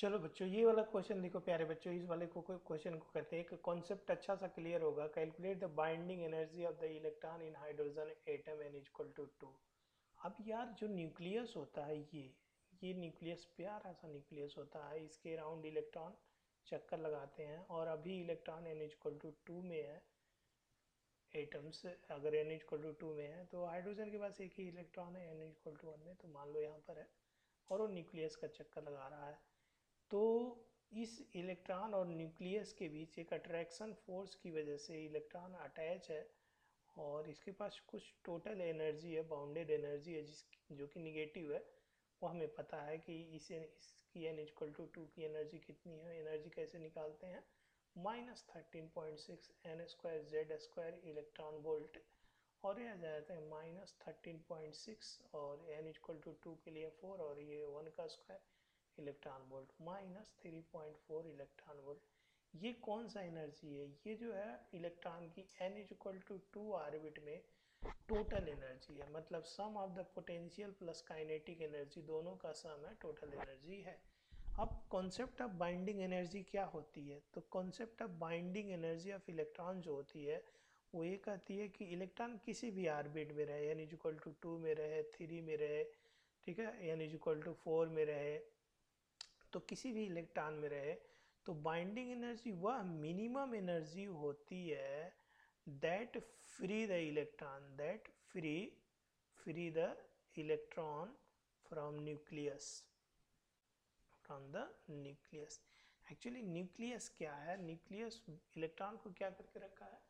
चलो बच्चों, ये वाला क्वेश्चन देखो प्यारे बच्चों, इस वाले को क्वेश्चन को कहते हैं कि कॉन्सेप्ट अच्छा सा क्लियर होगा। Calculate the binding energy of the electron in hydrogen atom n equal to 2। अब यार जो न्यूक्लियस होता है, ये न्यूक्लियस प्यारा सा न्यूक्लियस होता है, इसके राउंड इलेक्ट्रॉन चक्कर लगाते हैं और अभी इलेक्ट्रॉन एन इक्वल टू 2 में है। एटम्स अगर एन इक्वल टू 2 में है तो हाइड्रोजन के पास एक ही इलेक्ट्रॉन है एन इक्वल टू 1 में, तो मान लो यहाँ पर है और वो न्यूक्लियस का चक्कर लगा रहा है। तो इस इलेक्ट्रॉन और न्यूक्लियस के बीच एक अट्रैक्शन फोर्स की वजह से इलेक्ट्रॉन अटैच है और इसके पास कुछ टोटल एनर्जी है, बाउंडेड एनर्जी है, जो कि निगेटिव है। वो हमें पता है कि इसकी एन इक्वल टू 2 की एनर्जी कितनी है। एनर्जी कैसे निकालते हैं? -13.6 n² z² इलेक्ट्रॉन वोल्ट, और ये आ जाता है -13.6 और n इक्वल टू 2 के लिए 4 और ये 1² इलेक्ट्रॉन वोल्ट, -3.4 इलेक्ट्रॉन वोल्ट। ये कौन सा एनर्जी है? ये जो है इलेक्ट्रॉन की n इक्वल टू 2 ऑर्बिट में टोटल एनर्जी है, मतलब sum of the potential plus kinetic energy, दोनों का सम है, टोटल एनर्जी है। अब कॉन्सेप्ट ऑफ बाइंडिंग एनर्जी क्या होती है? तो concept of binding energy of electron जो होती है वो ये कहती है कि इलेक्ट्रॉन किसी भी ऑर्बिट में रहे, एन इक्वल टू 2 में रहे, 3 में रहे, ठीक है, एन इक्वल टू 4 में रहे, तो किसी भी इलेक्ट्रॉन में रहे तो बाइंडिंग एनर्जी वह मिनिमम एनर्जी होती है that free the electron, that free the electron from nucleus, from the nucleus. Actually nucleus क्या है? न्यूक्लियस इलेक्ट्रॉन को क्या करके रखा है?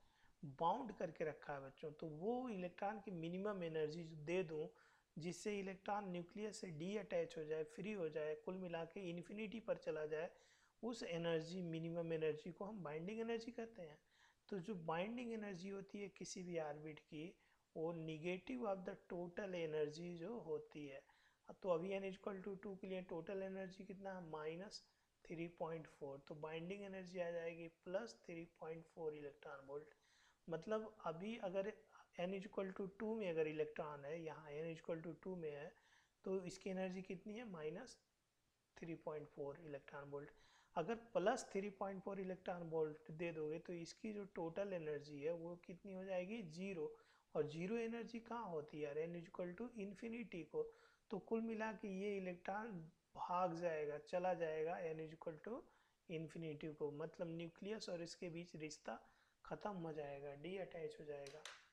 बाउंड करके रखा है बच्चों। तो वो इलेक्ट्रॉन की मिनिमम एनर्जी दे दूं जिससे इलेक्ट्रॉन न्यूक्लियस से डी अटैच हो जाए, फ्री हो जाए, कुल मिला के इन्फिनिटी पर चला जाए, उस एनर्जी मिनिमम एनर्जी को हम बाइंडिंग एनर्जी कहते हैं। तो जो बाइंडिंग एनर्जी होती है किसी भी ऑर्बिट की वो negative of the total energy जो होती है। तो अभी एन इक्वल टू 2 के लिए टोटल एनर्जी कितना है? -3.4, तो बाइंडिंग एनर्जी आ जाएगी +3.4 इलेक्ट्रॉन वोल्ट। मतलब अभी अगर एन इक्वल टू 2 में अगर इलेक्ट्रॉन है, यहाँ एन इक्वल टू 2 में है, तो इसकी एनर्जी कितनी है? -3.4 इलेक्ट्रॉन वोल्ट। अगर +3.4 इलेक्ट्रॉन वोल्ट दे दोगे तो इसकी जो टोटल एनर्जी है वो कितनी हो जाएगी? 0। और 0 एनर्जी कहाँ होती है? एन इक्वल टू इन्फिनिटी को। तो कुल मिला के ये इलेक्ट्रॉन भाग जाएगा, चला जाएगा एन इक्वल टू इन्फिनिटी को, मतलब न्यूक्लियस और इसके बीच रिश्ता खत्म हो जाएगा, डी अटैच हो जाएगा।